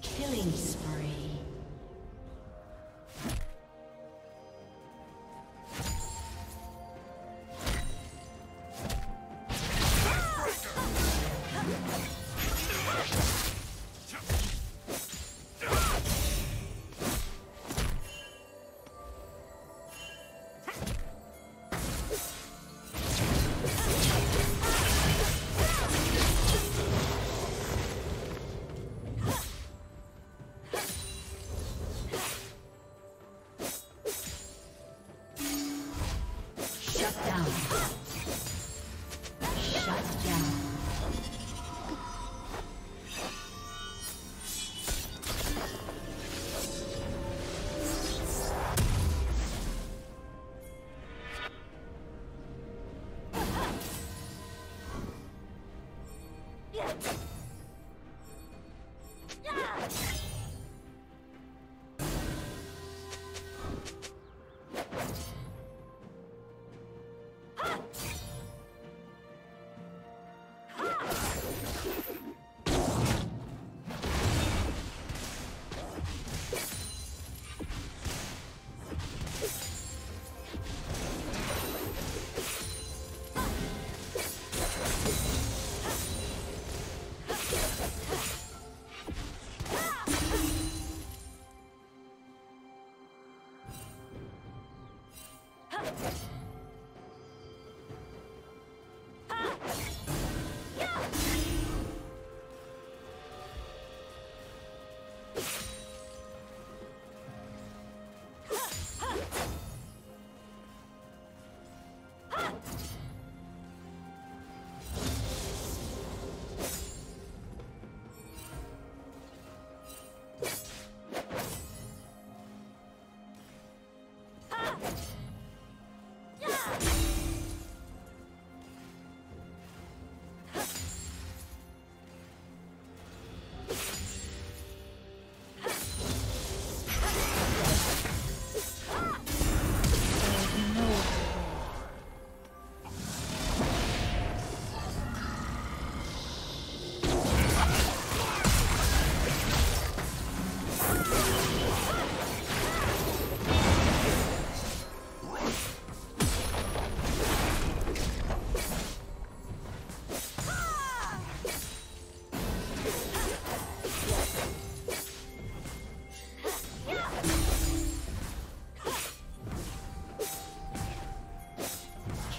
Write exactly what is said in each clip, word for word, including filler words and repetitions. Killing spree. Ha!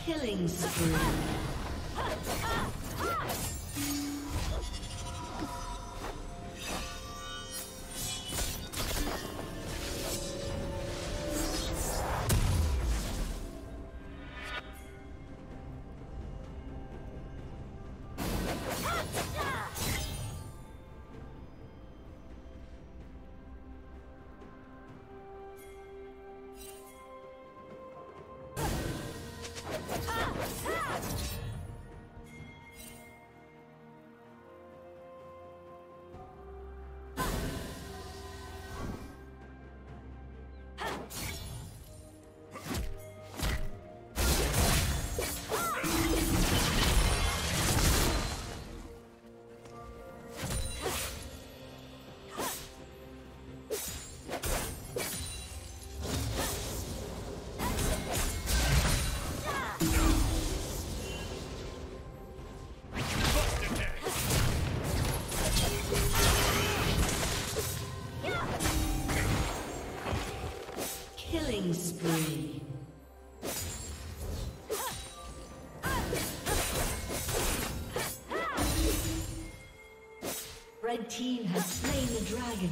Killing spree. Spree. Red team has slain the dragon.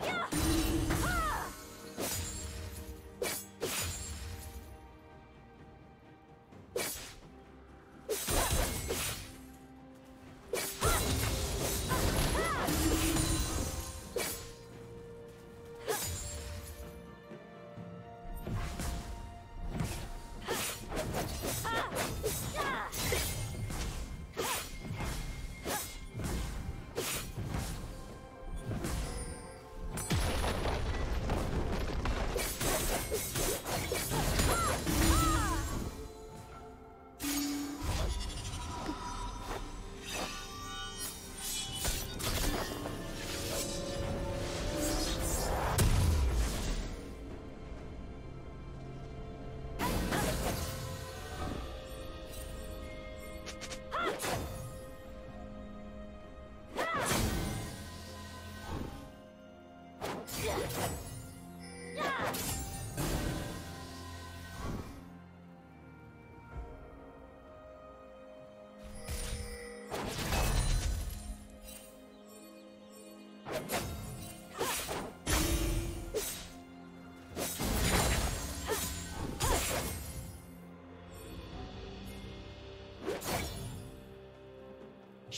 Yeah.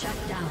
Shut down.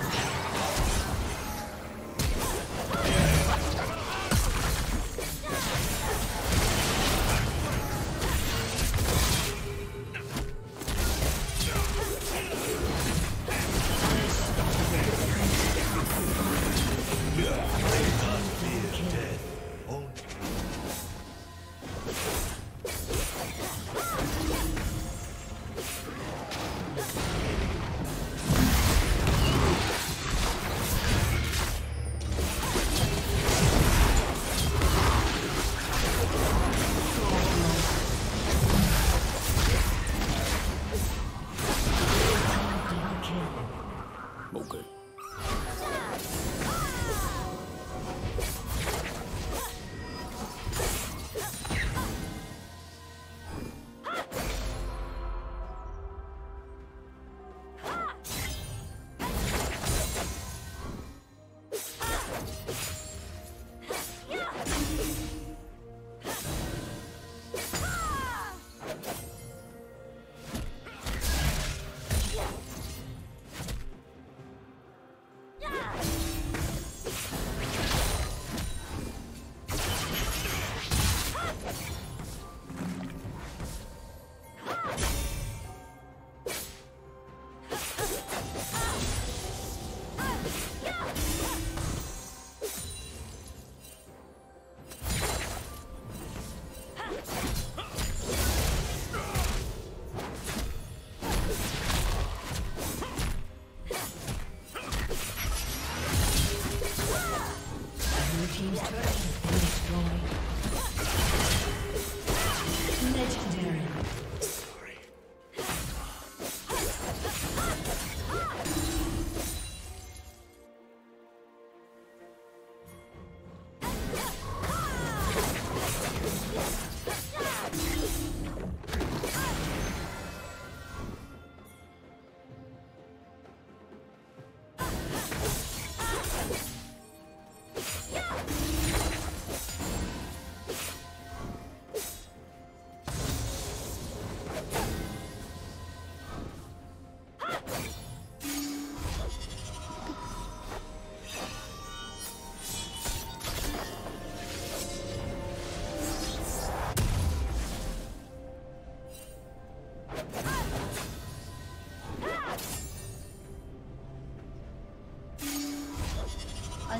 A